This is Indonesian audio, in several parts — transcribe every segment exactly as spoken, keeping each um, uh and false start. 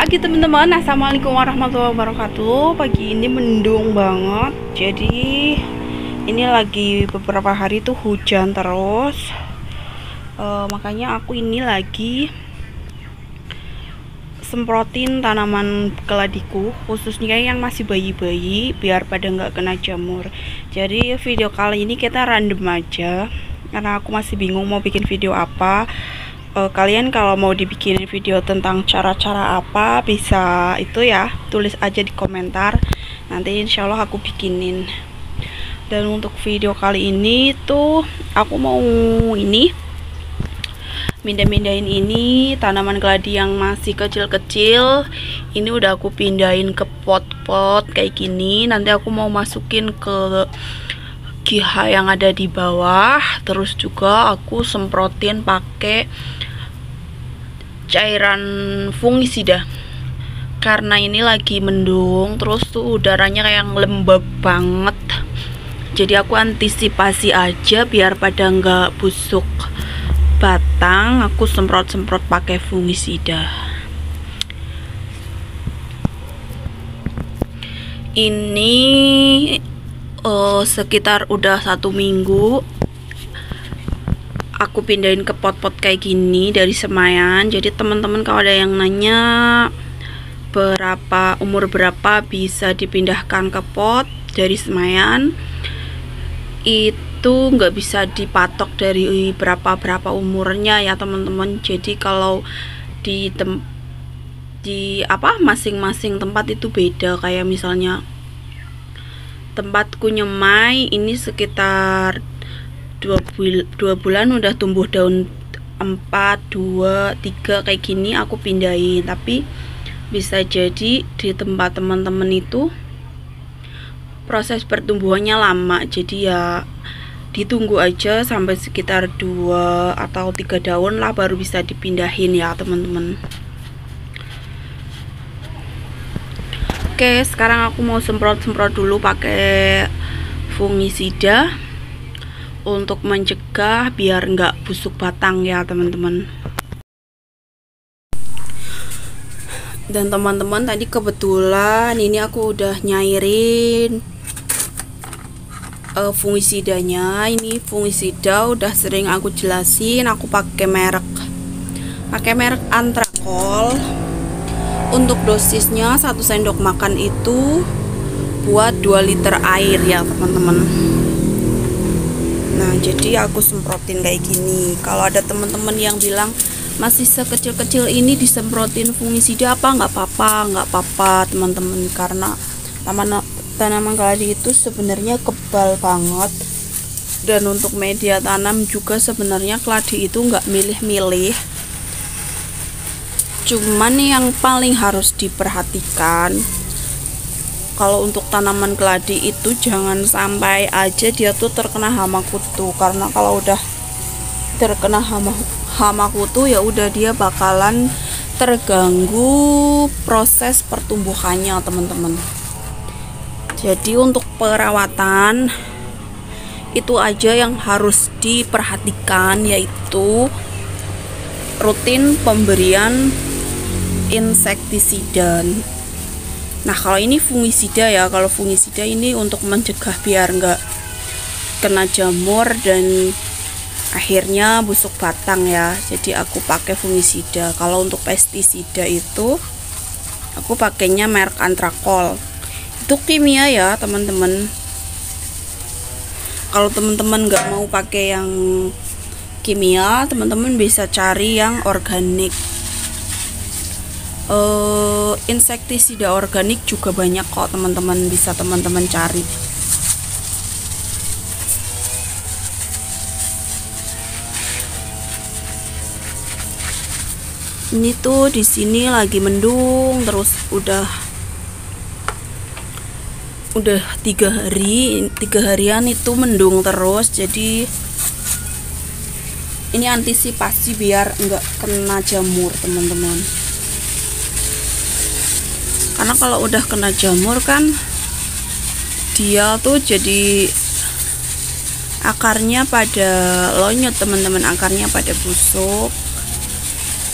Pagi teman-teman, assalamualaikum warahmatullahi wabarakatuh. Pagi ini mendung banget. Jadi ini lagi beberapa hari tuh hujan terus, e, makanya aku ini lagi semprotin tanaman keladiku, khususnya yang masih bayi-bayi, biar pada nggak kena jamur. Jadi video kali ini kita random aja, karena aku masih bingung mau bikin video apa. Kalian kalau mau dibikinin video tentang cara-cara apa, bisa itu ya, tulis aja di komentar, nanti insya Allah aku bikinin. Dan untuk video kali ini tuh aku mau ini pindah-pindahin ini tanaman keladi yang masih kecil-kecil. Ini udah aku pindahin ke pot-pot kayak gini, nanti aku mau masukin ke giha yang ada di bawah. Terus juga aku semprotin pakai cairan fungisida, karena ini lagi mendung terus tuh udaranya kayak lembab banget. Jadi aku antisipasi aja biar pada nggak busuk batang, aku semprot-semprot pakai fungisida. Ini uh, sekitar udah satu minggu aku pindahin ke pot-pot kayak gini dari semaian. Jadi teman-teman kalau ada yang nanya berapa umur berapa bisa dipindahkan ke pot dari semaian, itu nggak bisa dipatok dari berapa-berapa umurnya ya teman-teman. Jadi kalau di tem di apa masing-masing tempat itu beda. Kayak misalnya tempatku Nyemai ini sekitar dua bulan udah tumbuh daun empat, dua, tiga kayak gini aku pindahin. Tapi bisa jadi di tempat teman-teman itu proses pertumbuhannya lama, jadi ya ditunggu aja sampai sekitar dua atau tiga daun lah baru bisa dipindahin ya teman-teman. Oke, sekarang aku mau semprot-semprot dulu pakai fungisida untuk mencegah biar nggak busuk batang ya teman-teman. Dan teman-teman tadi kebetulan ini aku udah nyairin uh, fungisidanya. Ini fungisida udah sering aku jelasin, aku pakai merek pakai merek Antrakol. Untuk dosisnya satu sendok makan itu buat dua liter air ya teman-teman. Nah, jadi aku semprotin kayak gini. Kalau ada teman-teman yang bilang masih sekecil-kecil ini disemprotin fungisida apa nggak apa-apa, nggak apa-apa teman-teman, karena tanaman tanaman keladi itu sebenarnya kebal banget. Dan untuk media tanam juga sebenarnya keladi itu nggak milih-milih, cuman yang paling harus diperhatikan kalau untuk tanaman keladi itu jangan sampai aja dia tuh terkena hama kutu, karena kalau udah terkena hama hama kutu ya udah dia bakalan terganggu proses pertumbuhannya teman-teman. Jadi untuk perawatan itu aja yang harus diperhatikan, yaitu rutin pemberian insektisida. Nah kalau ini fungisida ya, kalau fungisida ini untuk mencegah biar nggak kena jamur dan akhirnya busuk batang ya. Jadi aku pakai fungisida. Kalau untuk pestisida itu aku pakainya merek Antrakol. Itu kimia ya teman-teman. Kalau teman-teman nggak mau pakai yang kimia, teman-teman bisa cari yang organik. Uh, insektisida organik juga banyak kok teman-teman, bisa teman-teman cari. Ini tuh di sini lagi mendung terus udah udah tiga hari tiga harian itu mendung terus. Jadi ini antisipasi biar nggak kena jamur teman-teman, karena kalau udah kena jamur kan dia tuh jadi akarnya pada lonyot teman-teman, akarnya pada busuk.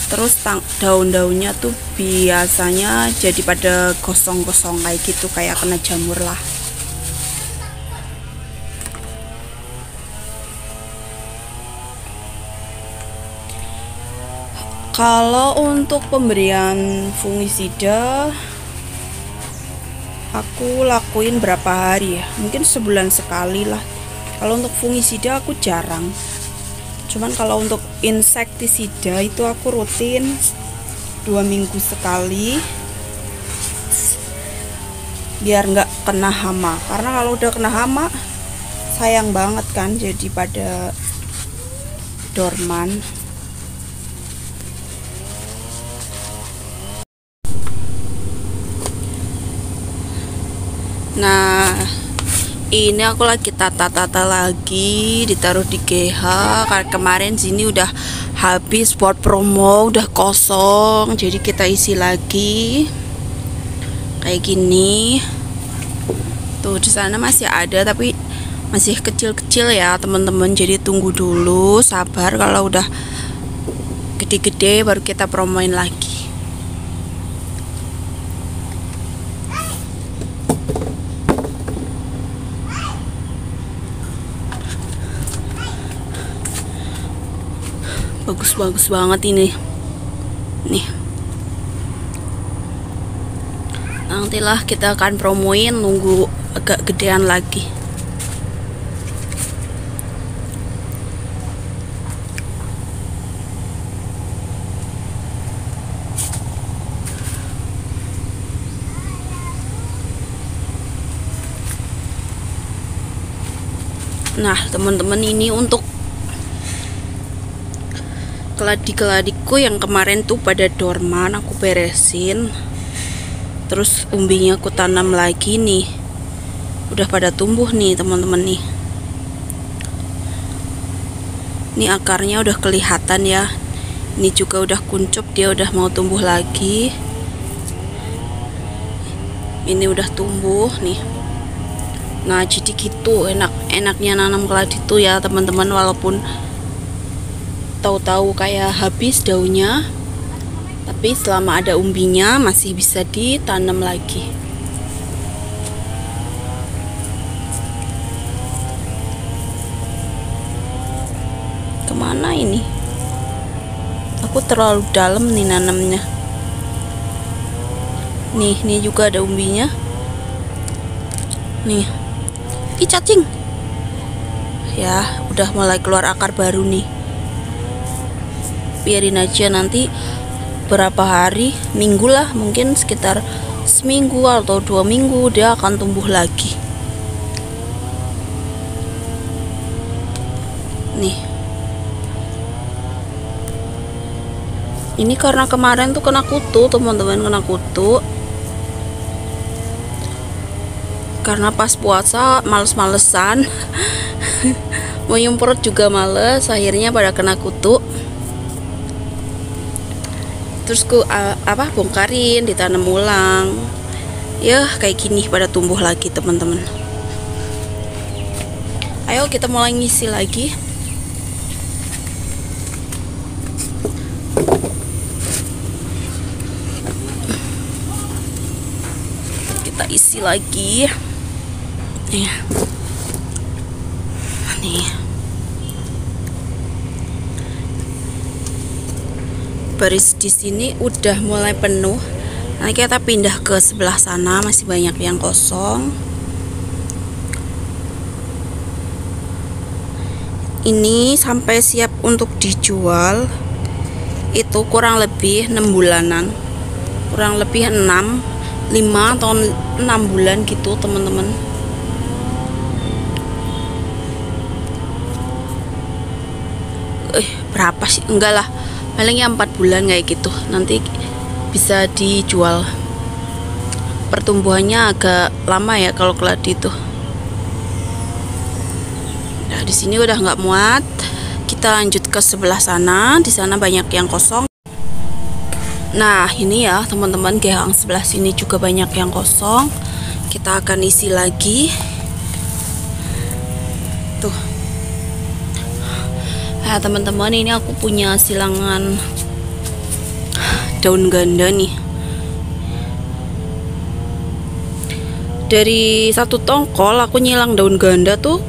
terus daun-daunnya tuh biasanya jadi pada gosong-gosong kayak gitu, kayak kena jamur lah. Kalau untuk pemberian fungisida aku lakuin berapa hari ya, mungkin sebulan sekali lah. Kalau untuk fungisida aku jarang, cuman kalau untuk insektisida itu aku rutin dua minggu sekali biar nggak kena hama, karena kalau udah kena hama sayang banget kan, jadi pada dorman. Nah, ini aku lagi tata-tata lagi, ditaruh di G H. Karena kemarin sini udah habis buat promo, udah kosong, jadi kita isi lagi kayak gini. Tuh di sana masih ada tapi masih kecil-kecil ya teman-teman, jadi tunggu dulu, sabar. Kalau udah gede-gede baru kita promoin lagi. Bagus-bagus banget ini nih, nantilah kita akan promoin, nunggu agak gedean lagi. Nah teman-teman, ini untuk keladi-keladiku yang kemarin tuh pada dorman aku beresin, terus umbinya aku tanam lagi nih, udah pada tumbuh nih teman-teman. Nih ini akarnya udah kelihatan ya, ini juga udah kuncup, dia udah mau tumbuh lagi, ini udah tumbuh nih. Nah jadi gitu enak-enaknya nanam keladi tuh ya teman-teman, walaupun tahu-tahu kayak habis daunnya, tapi selama ada umbinya masih bisa ditanam lagi. Kemana ini? Aku terlalu dalam nih nanamnya. Nih, ini juga ada umbinya. Nih, ih cacing. Ya, udah mulai keluar akar baru nih. Biarin aja, nanti berapa hari, minggu lah mungkin, sekitar seminggu atau dua minggu dia akan tumbuh lagi nih. Ini karena kemarin tuh kena kutu teman-teman, kena kutu karena pas puasa males-malesan mau nyemprot juga males, akhirnya pada kena kutu. Terus ku uh, apa bongkarin, ditanam ulang ya kayak gini, pada tumbuh lagi teman-teman. Ayo kita mulai ngisi lagi. Kita isi lagi nih, nih. Baris di sini udah mulai penuh. Nah, kita pindah ke sebelah sana, masih banyak yang kosong. Ini sampai siap untuk dijual itu kurang lebih enam bulanan, kurang lebih enam, lima atau enam bulan gitu teman-teman. Eh berapa sih, enggak lah, palingnya empat bulan kayak gitu, nanti bisa dijual. Pertumbuhannya agak lama ya kalau keladi itu. Nah di sini udah nggak muat, kita lanjut ke sebelah sana, di sana banyak yang kosong. Nah ini ya teman-teman, gehang sebelah sini juga banyak yang kosong, kita akan isi lagi. Tuh. Nah teman-teman, ini aku punya silangan daun ganda nih. Dari satu tongkol aku nyilang daun ganda tuh,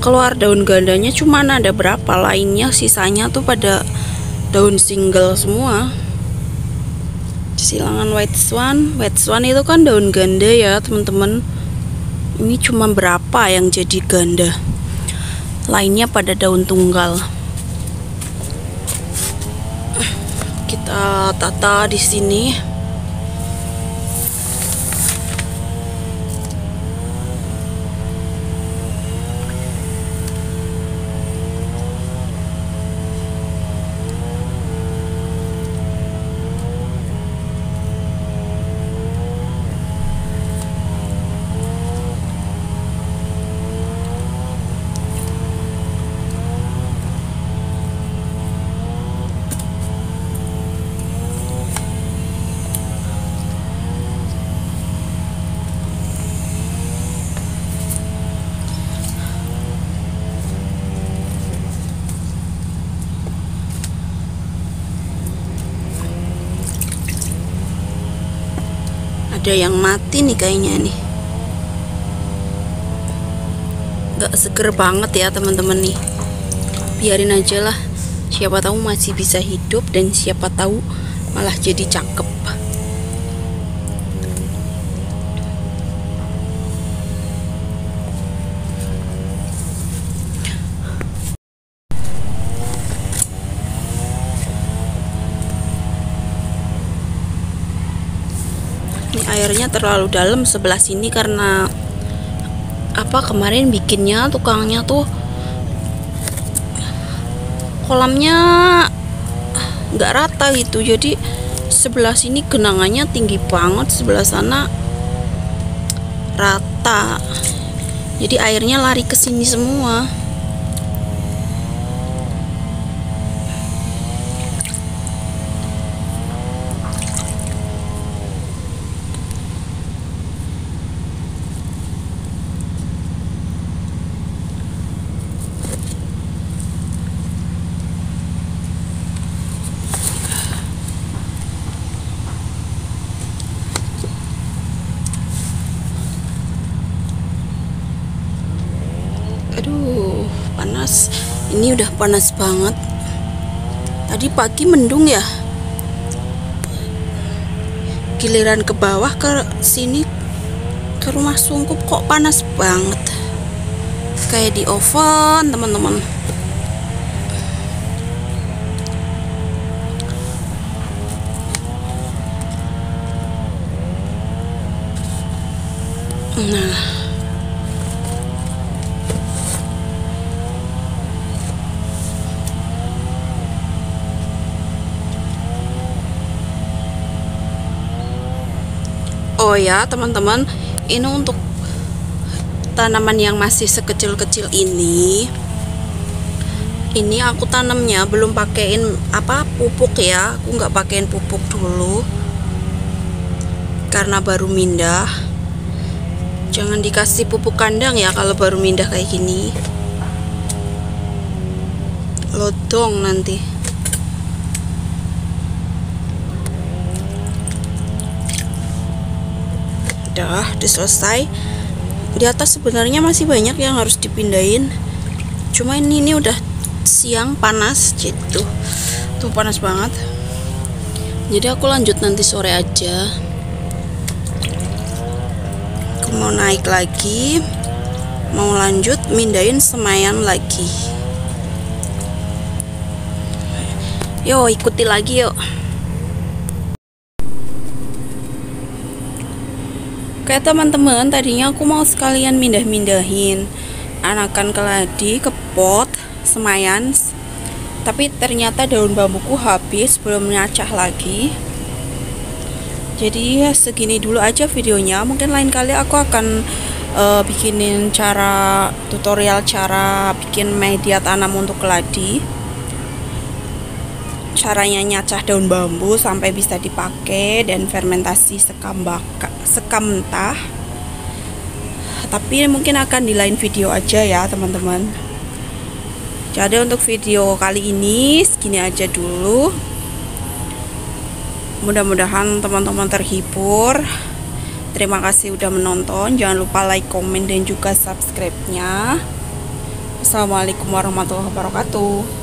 keluar daun gandanya cuman ada berapa, lainnya sisanya tuh pada daun single semua. Silangan white swan, white swan itu kan daun ganda ya teman-teman. Ini cuma berapa yang jadi ganda, lainnya pada daun tunggal. Kita tata di sini. Ada yang mati nih kayaknya nih, nggak seger banget ya teman-teman nih. Biarin aja lah, siapa tahu masih bisa hidup dan siapa tahu malah jadi cakep. Airnya terlalu dalam sebelah sini karena apa, kemarin bikinnya tukangnya tuh kolamnya nggak rata gitu, jadi sebelah sini genangannya tinggi banget, sebelah sana rata, jadi airnya lari ke sini semua. Aduh, panas. Ini udah panas banget. Tadi pagi mendung ya. Giliran ke bawah ke sini ke rumah sungkup kok panas banget. Kayak di oven, teman-teman. Nah, oh ya teman-teman, ini untuk tanaman yang masih sekecil-kecil ini. Ini aku tanamnya belum pakein apa pupuk ya, aku nggak pakein pupuk dulu karena baru mindah. Jangan dikasih pupuk kandang ya kalau baru mindah kayak gini, lodong nanti. Udah selesai. Di atas sebenarnya masih banyak yang harus dipindahin, cuma ini, ini udah siang panas gitu tuh, panas banget, jadi aku lanjut nanti sore aja. Aku mau naik lagi, mau lanjut mindahin semayan lagi. Yo ikuti lagi yuk. Oke teman-teman, tadinya aku mau sekalian mindah-mindahin anakan keladi ke pot semayan, tapi ternyata daun bambuku habis, belum nyacah lagi. Jadi segini dulu aja videonya, mungkin lain kali aku akan uh, bikinin cara tutorial cara bikin media tanam untuk keladi, caranya nyacah daun bambu sampai bisa dipakai dan fermentasi sekam baka, sekam mentah. Tapi mungkin akan di lain video aja ya teman-teman. Jadi untuk video kali ini segini aja dulu. Mudah-mudahan teman-teman terhibur. Terima kasih udah menonton. Jangan lupa like, komen, dan juga subscribe-nya. Assalamualaikum warahmatullahi wabarakatuh.